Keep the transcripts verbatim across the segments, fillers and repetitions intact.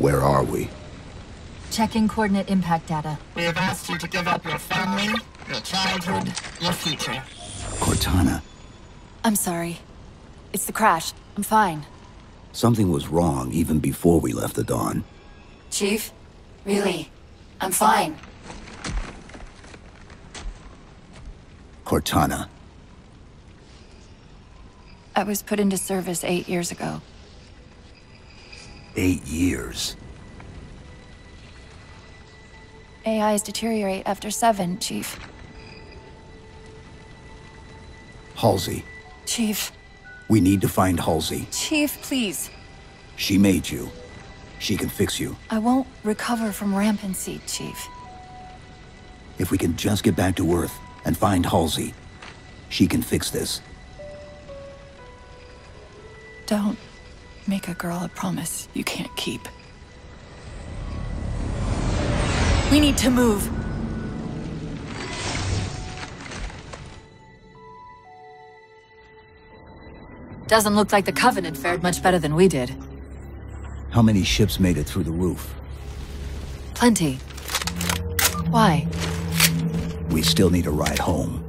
Where are we? Checking coordinate impact data. We have asked you to give up your family, your childhood, your future. Cortana. I'm sorry. It's the crash. I'm fine. Something was wrong even before we left the Dawn. Chief? Really? I'm fine. Cortana. I was put into service eight years ago. Eight years? A Is deteriorate after seven, Chief. Halsey. Chief. We need to find Halsey. Chief, please. She made you. She can fix you. I won't recover from rampancy, Chief. If we can just get back to Earth and find Halsey, she can fix this. Don't make a girl a promise you can't keep. We need to move. Doesn't look like the Covenant fared much better than we did. How many ships made it through the roof? Plenty. Why? We still need a ride home.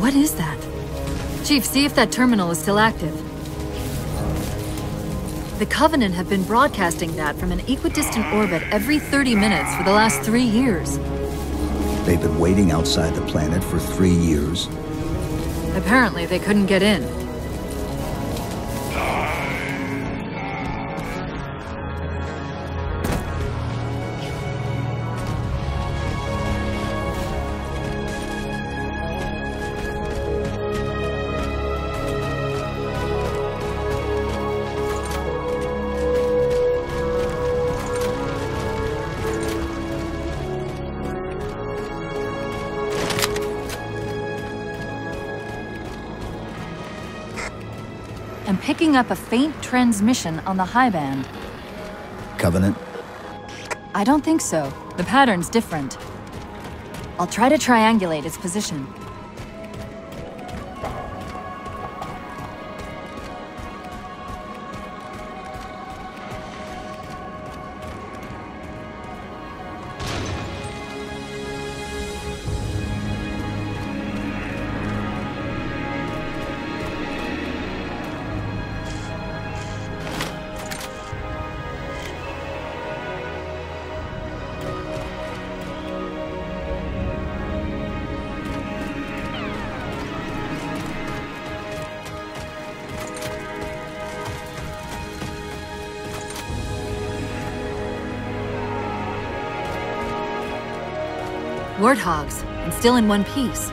What is that? Chief, see if that terminal is still active. The Covenant have been broadcasting that from an equidistant orbit every thirty minutes for the last three years. They've been waiting outside the planet for three years? Apparently they couldn't get in. I'm picking up a faint transmission on the high band. Covenant? I don't think so. The pattern's different. I'll try to triangulate its position. Warthogs, and still in one piece.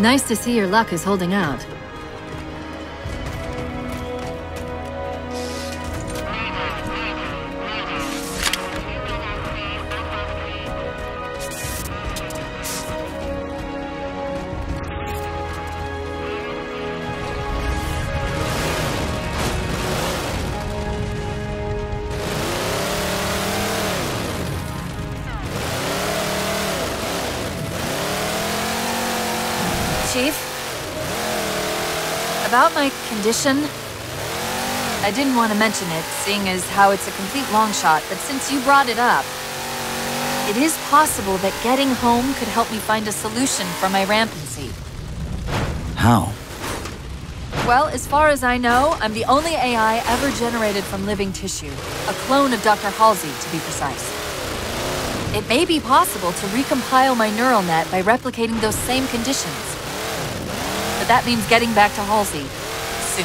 Nice to see your luck is holding out. Chief, about my condition, I didn't want to mention it, seeing as how it's a complete long shot, but since you brought it up, it is possible that getting home could help me find a solution for my rampancy. How? Well, as far as I know, I'm the only A I ever generated from living tissue, a clone of Doctor Halsey, to be precise. It may be possible to recompile my neural net by replicating those same conditions. That means getting back to Halsey soon.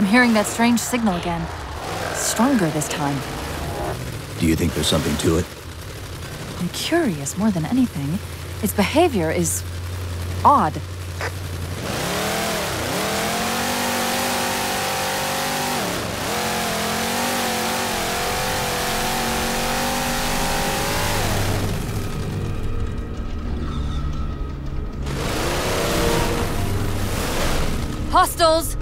I'm hearing that strange signal again. Stronger this time. Do you think there's something to it? I'm curious more than anything. Its behavior is odd. Hostiles!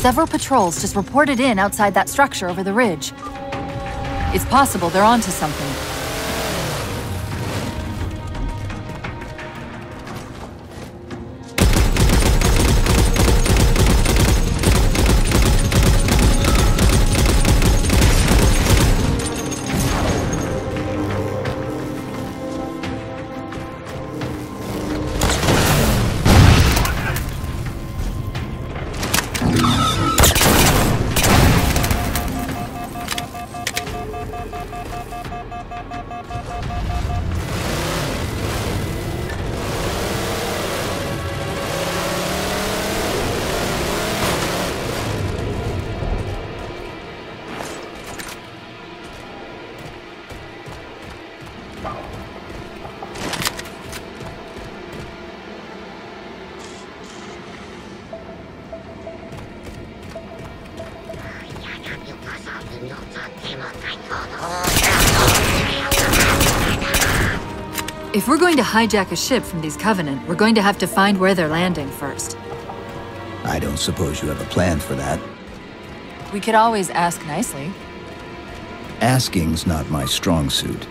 Several patrols just reported in outside that structure over the ridge. It's possible they're onto something. If we're going to hijack a ship from these Covenant, we're going to have to find where they're landing first. I don't suppose you have a plan for that. We could always ask nicely. Asking's not my strong suit.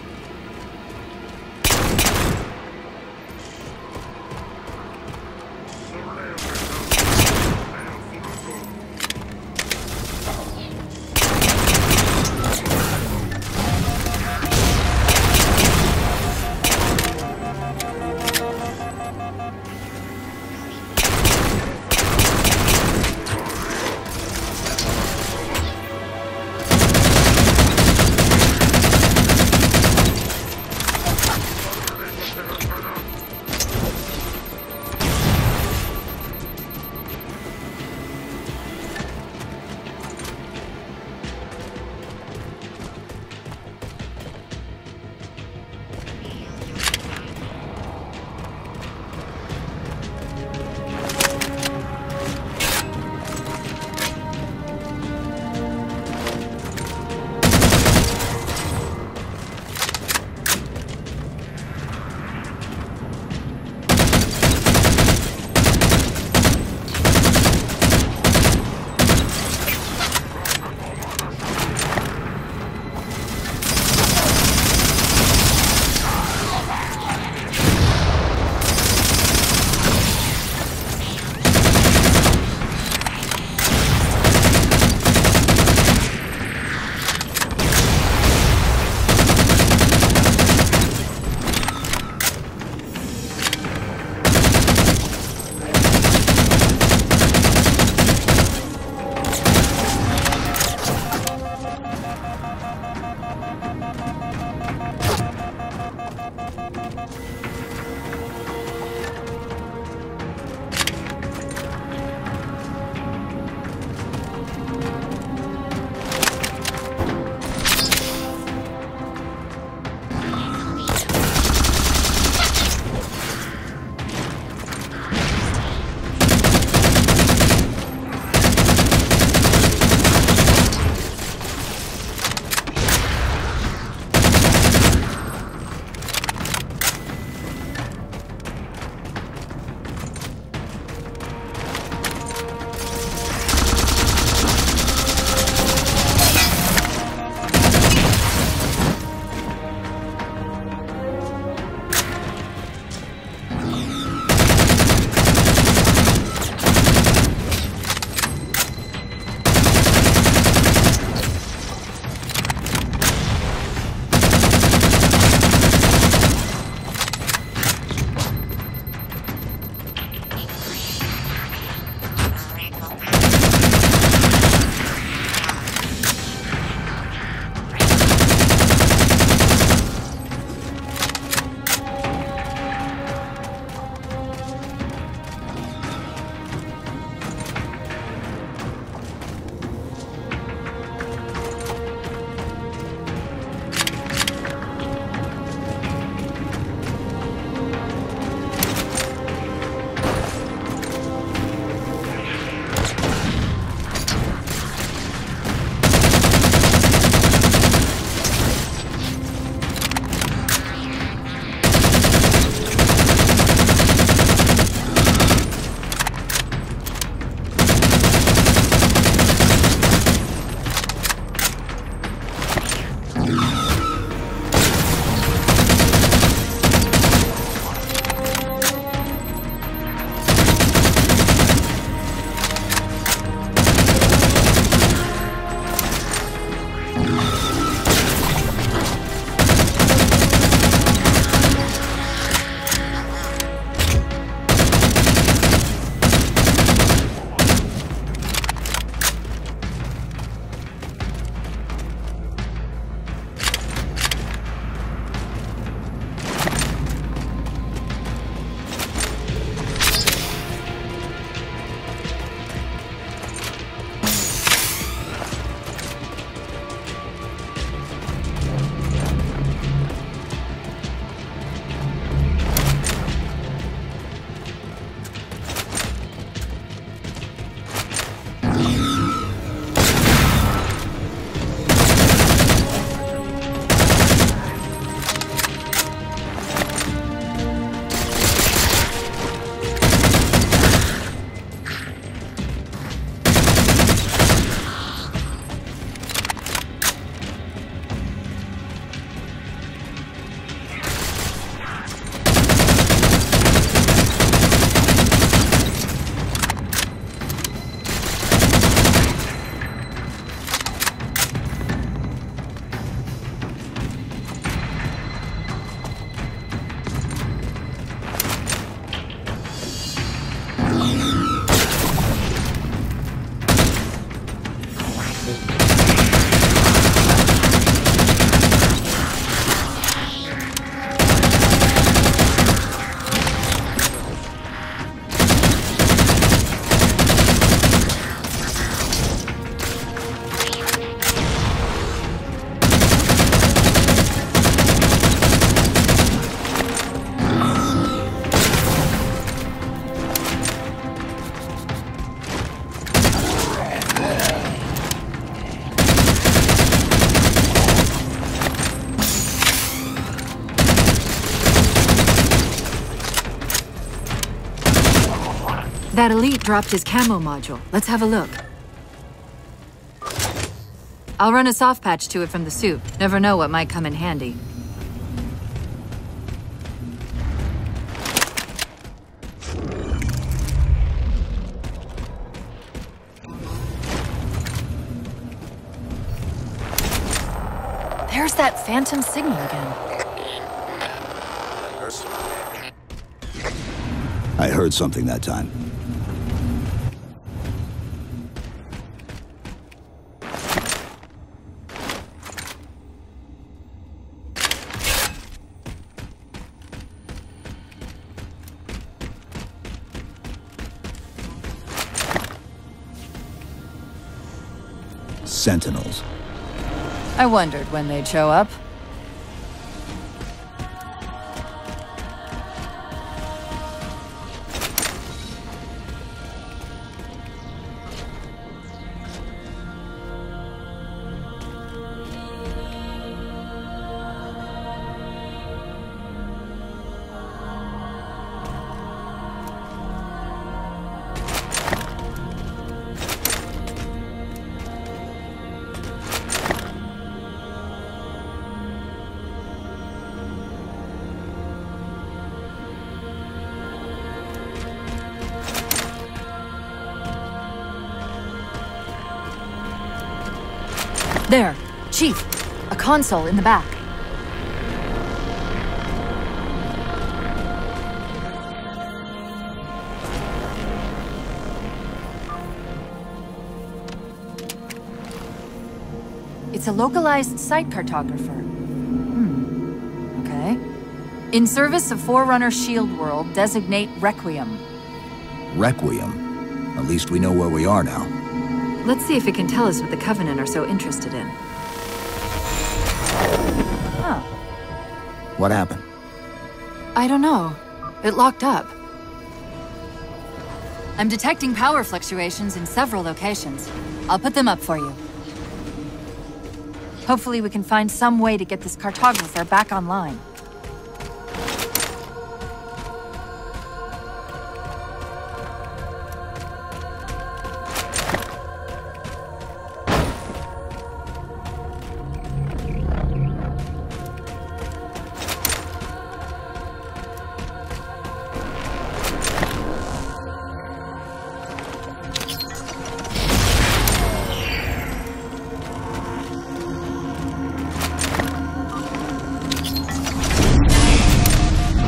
That elite dropped his camo module. Let's have a look. I'll run a soft patch to it from the suit. Never know what might come in handy. There's that phantom signal again. I heard something that time. Sentinels. I wondered when they'd show up. There, Chief, a console in the back. It's a localized site cartographer. Hmm, okay. In service of Forerunner Shield World, designate Requiem. Requiem? At least we know where we are now. Let's see if it can tell us what the Covenant are so interested in. Huh. What happened? I don't know. It locked up. I'm detecting power fluctuations in several locations. I'll put them up for you. Hopefully we can find some way to get this cartographer back online.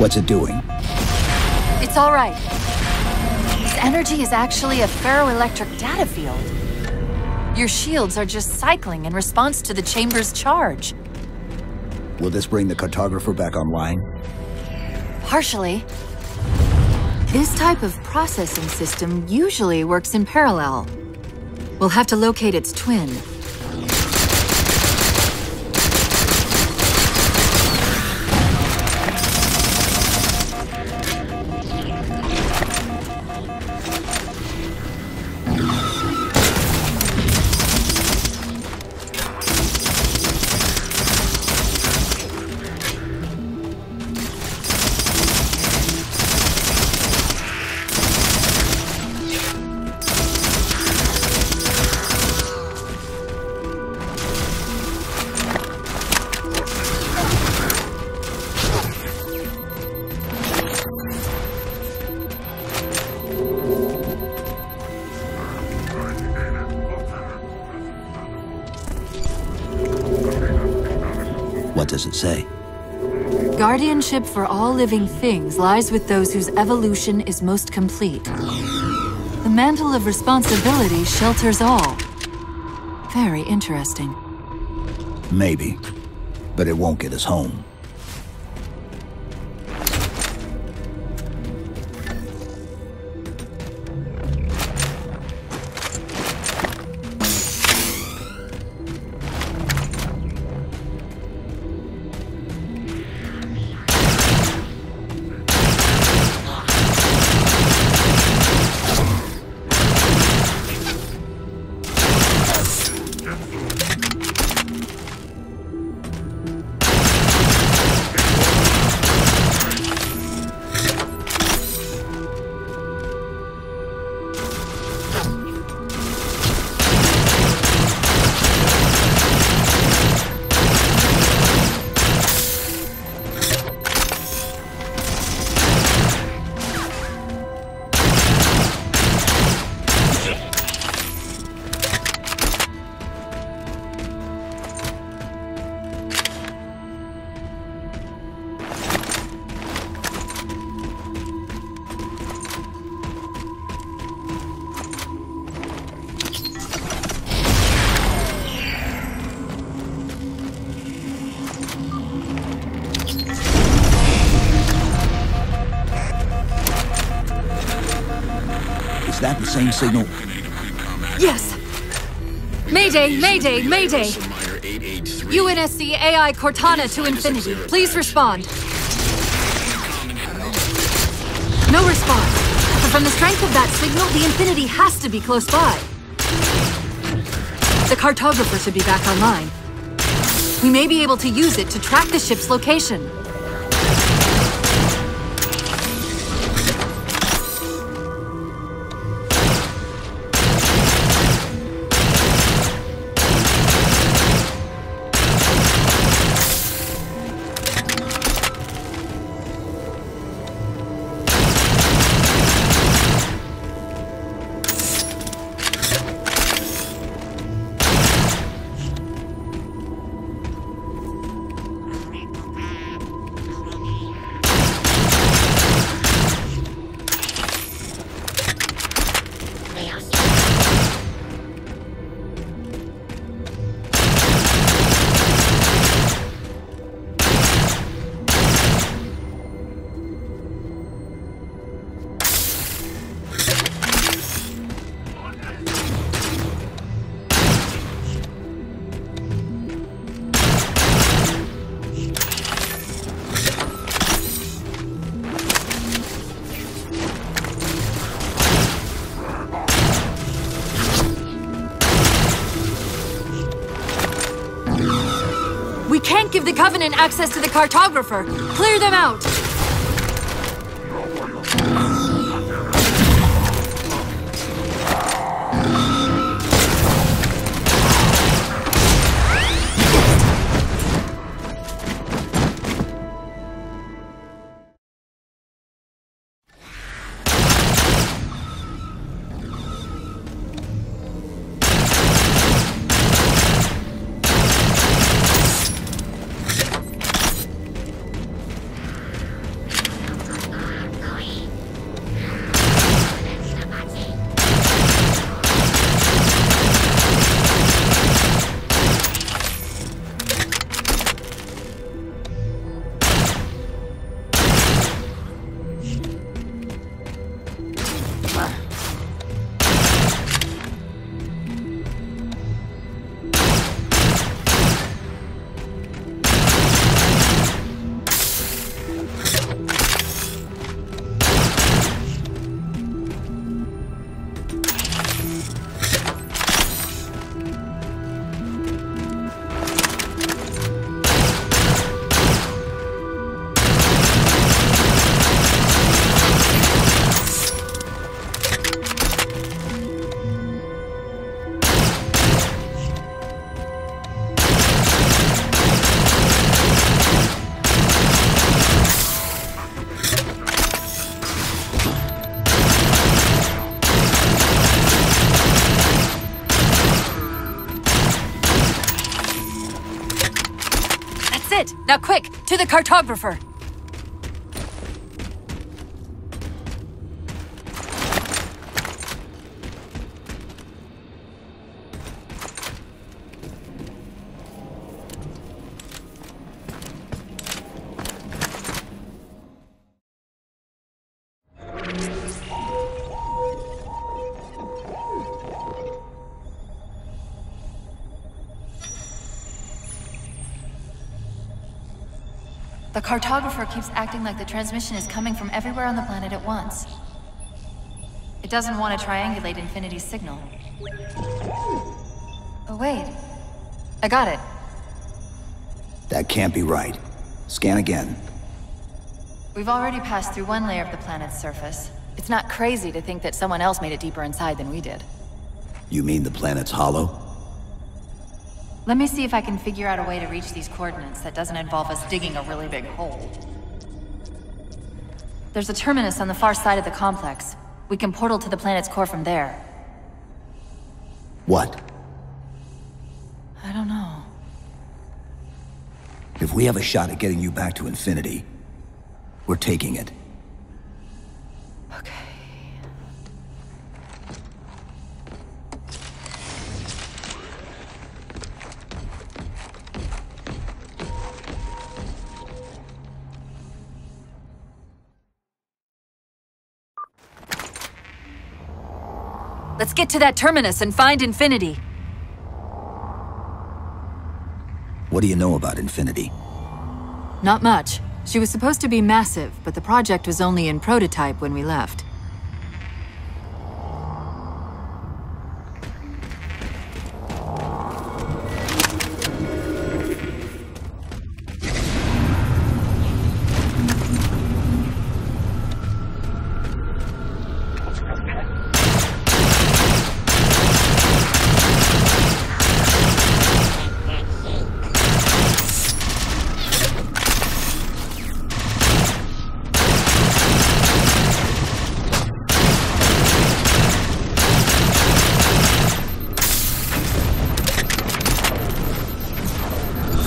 What's it doing? It's all right. This energy is actually a ferroelectric data field. Your shields are just cycling in response to the chamber's charge. Will this bring the cartographer back online? Partially. This type of processing system usually works in parallel. We'll have to locate its twin. Does it say? Guardianship for all living things lies with those whose evolution is most complete. The mantle of responsibility shelters all. Very interesting. Maybe, but it won't get us home. same signal. Yes. Mayday, mayday, mayday. U N S C A I Cortana to Infinity. Please respond. No response. But from the strength of that signal, the Infinity has to be close by. The cartographer should be back online. We may be able to use it to track the ship's location. Give the Covenant access to the cartographer. Clear them out! Now quick, to the cartographer! The cartographer keeps acting like the transmission is coming from everywhere on the planet at once. It doesn't want to triangulate Infinity's signal. Oh wait, I got it. That can't be right. Scan again. We've already passed through one layer of the planet's surface. It's not crazy to think that someone else made it deeper inside than we did. You mean the planet's hollow? Let me see if I can figure out a way to reach these coordinates that doesn't involve us digging a really big hole. There's a terminus on the far side of the complex. We can portal to the planet's core from there. What? I don't know. If we have a shot at getting you back to Infinity, we're taking it. Okay. Let's get to that terminus and find Infinity. What do you know about Infinity? Not much. She was supposed to be massive, but the project was only in prototype when we left.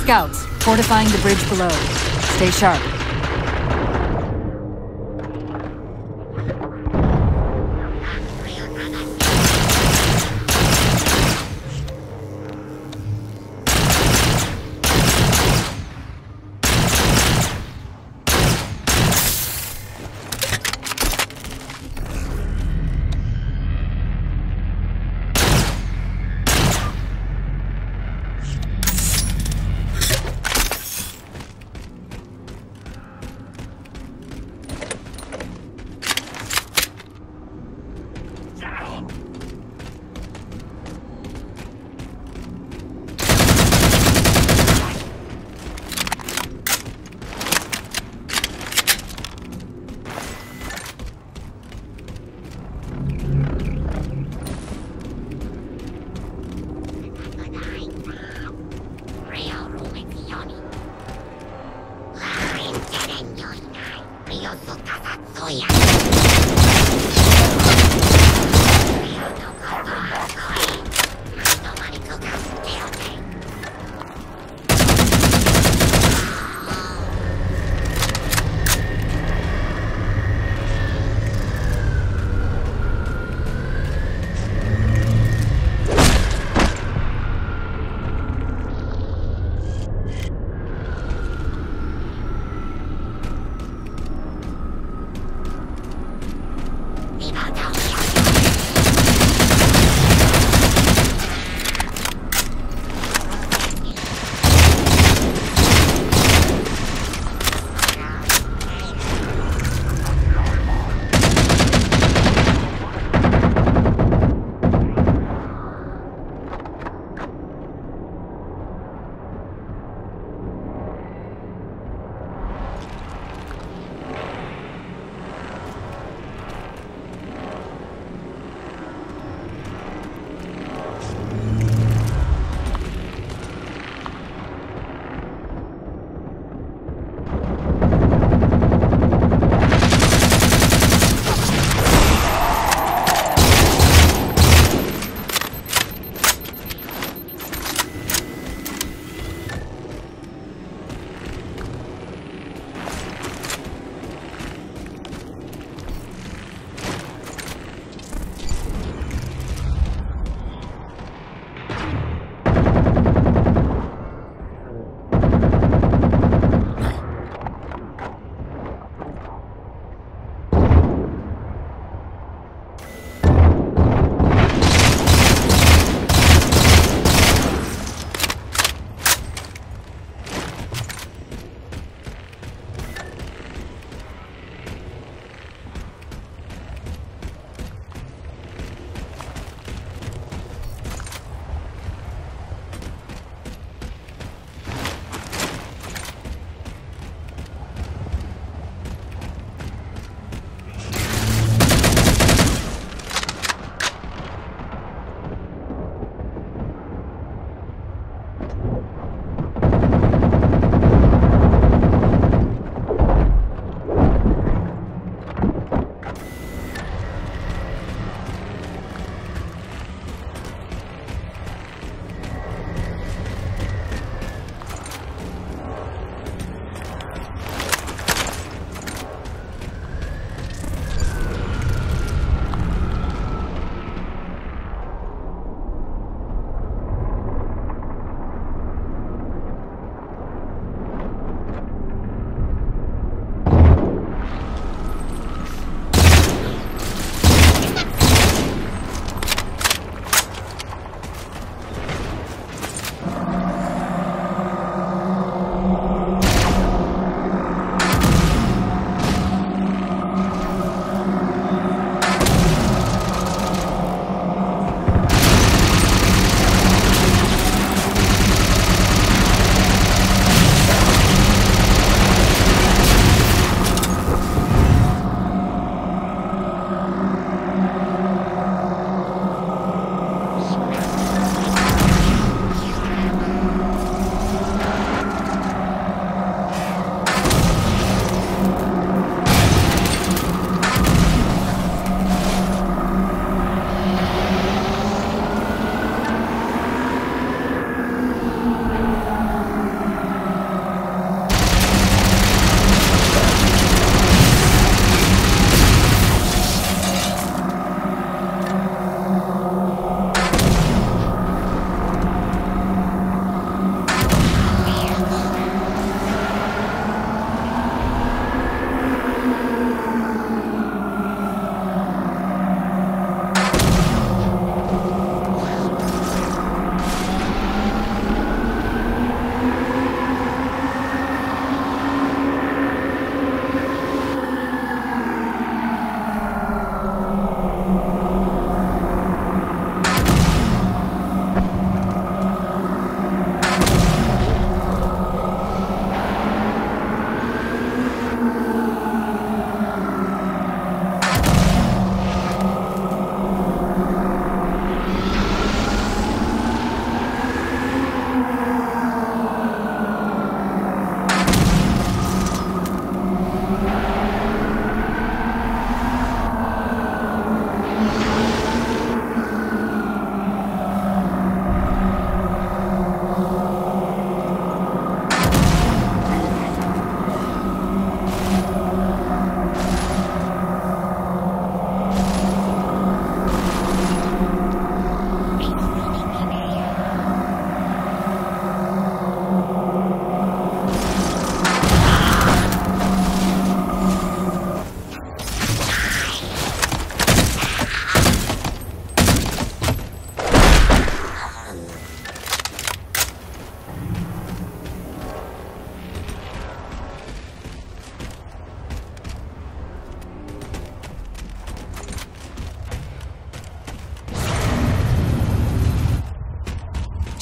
Scouts, fortifying the bridge below. Stay sharp.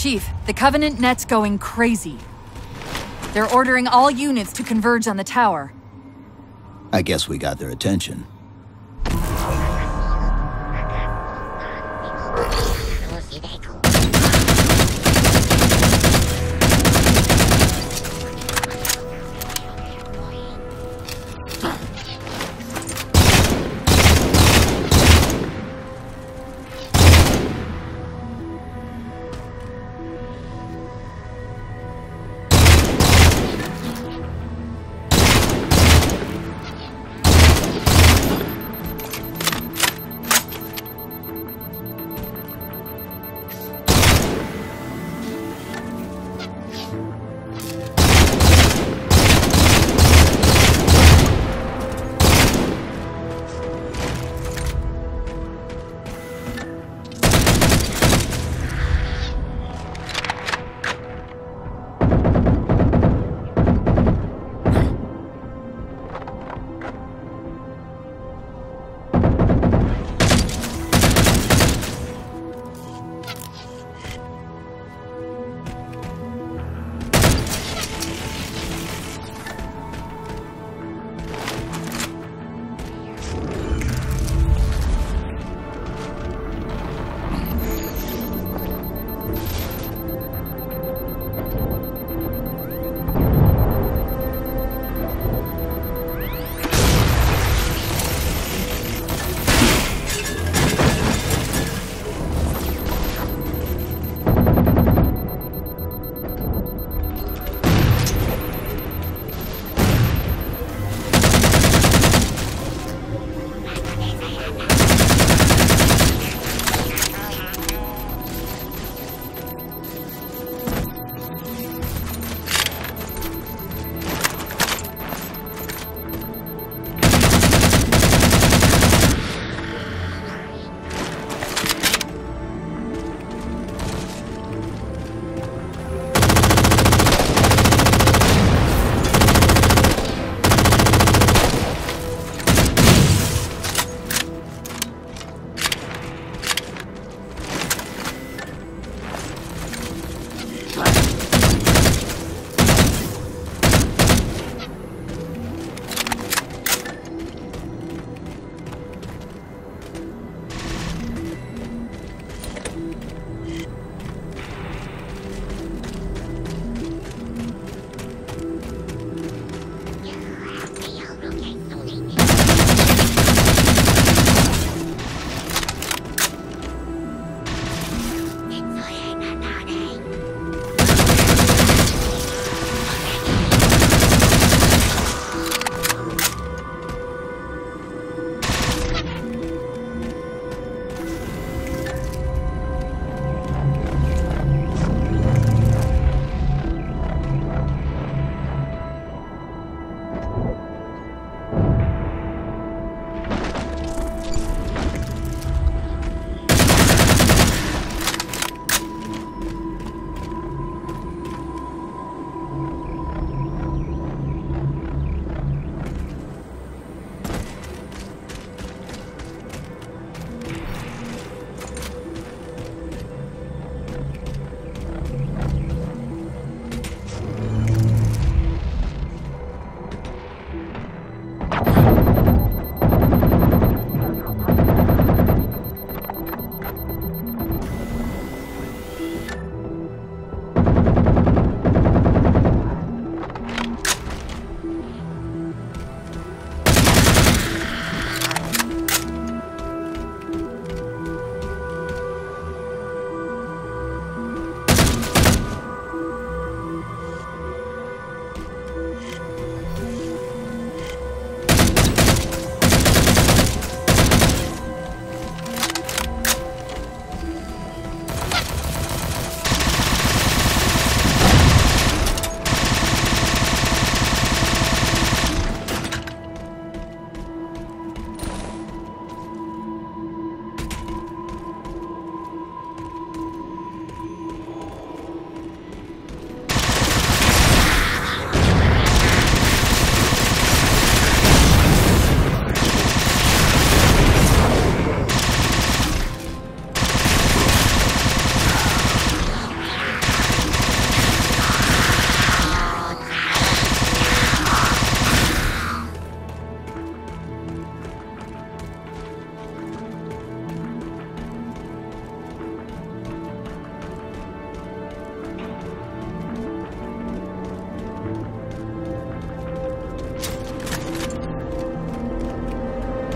Chief, the Covenant net's going crazy. They're ordering all units to converge on the tower. I guess we got their attention.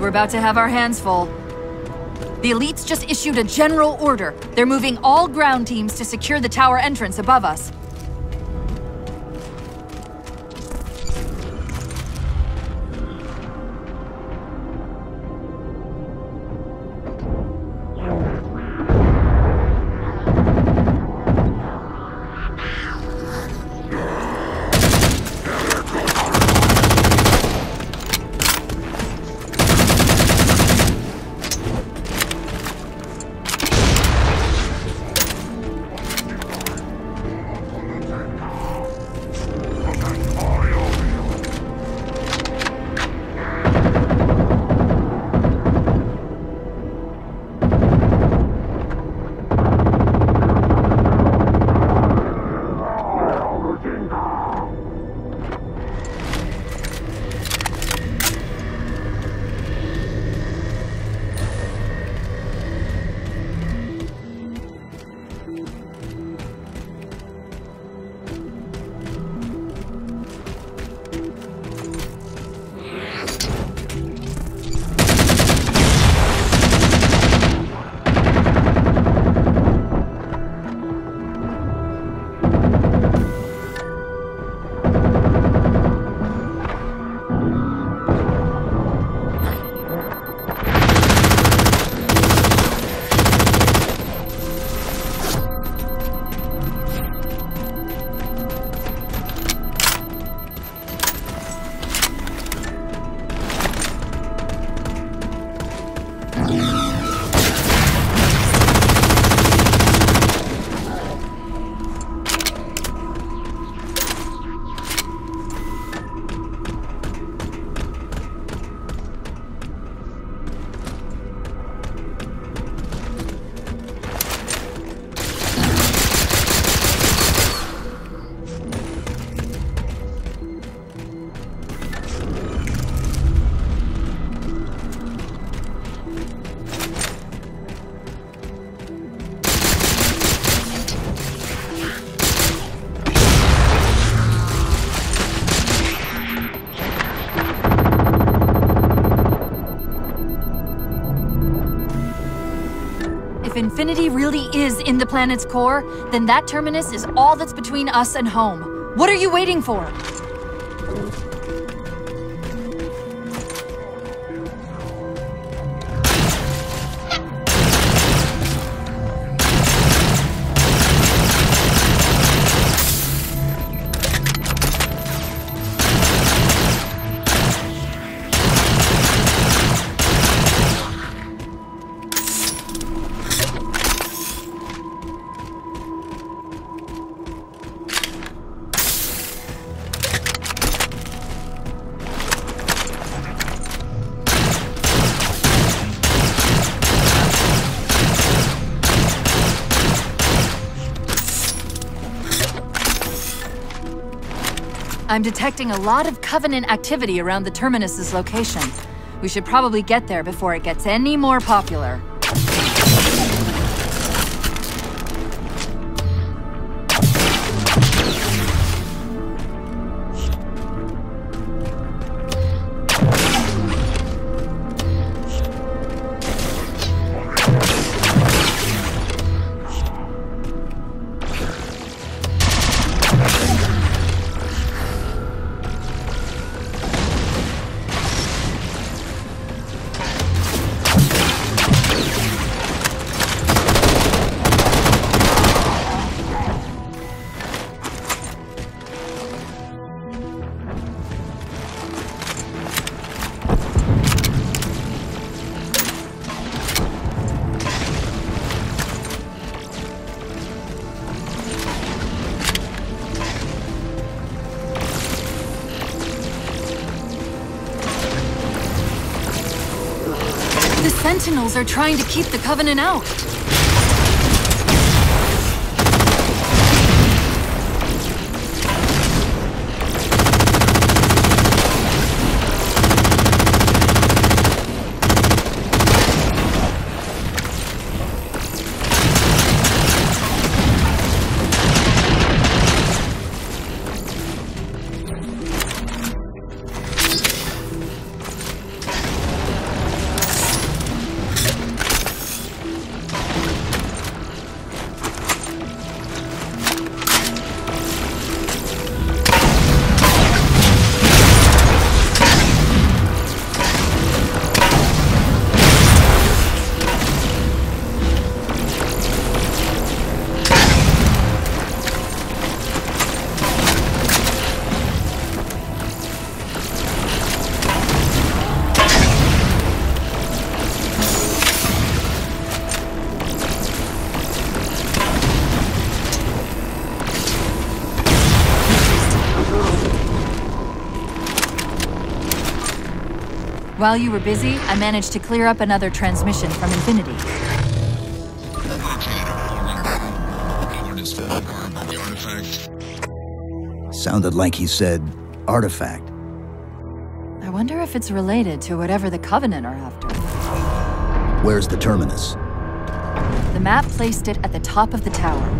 we're about to have our hands full. The elites just issued a general order. They're moving all ground teams to secure the tower entrance above us. If Infinity really is in the planet's core, then that terminus is all that's between us and home. What are you waiting for? I'm detecting a lot of Covenant activity around the terminus's location. We should probably get there before it gets any more popular. Sentinels are trying to keep the Covenant out. While you were busy, I managed to clear up another transmission from Infinity. Sounded like he said, artifact. I wonder if it's related to whatever the Covenant are after. Where's the terminus? The map placed it at the top of the tower.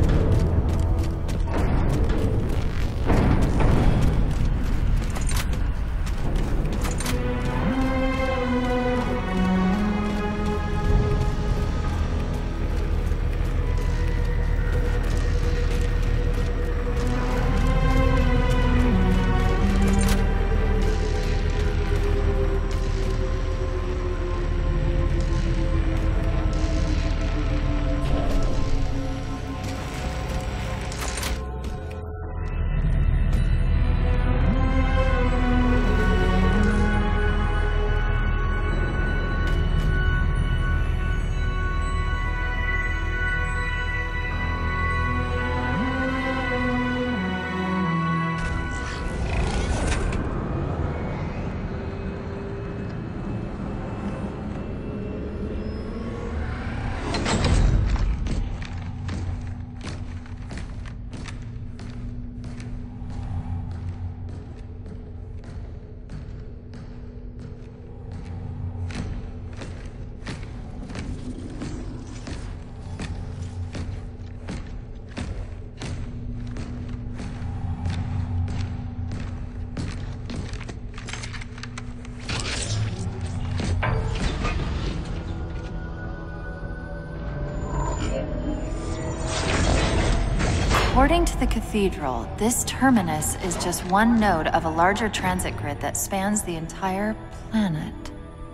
According to the cathedral, this terminus is just one node of a larger transit grid that spans the entire planet.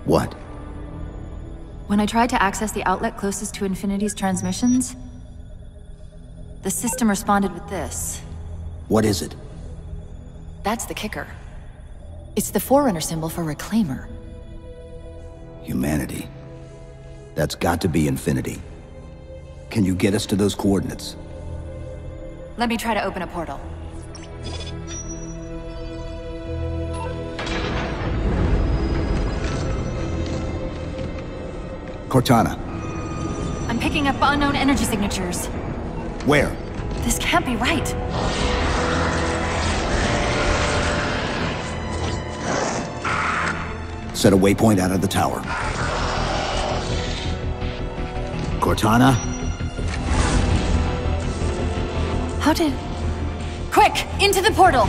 What? When I tried to access the outlet closest to Infinity's transmissions, the system responded with this. What is it? That's the kicker. It's the Forerunner symbol for Reclaimer. Humanity. That's got to be Infinity. Can you get us to those coordinates? Let me try to open a portal. Cortana. I'm picking up unknown energy signatures. Where? This can't be right. Set a waypoint out of the tower. Cortana? How did... Quick! Into the portal!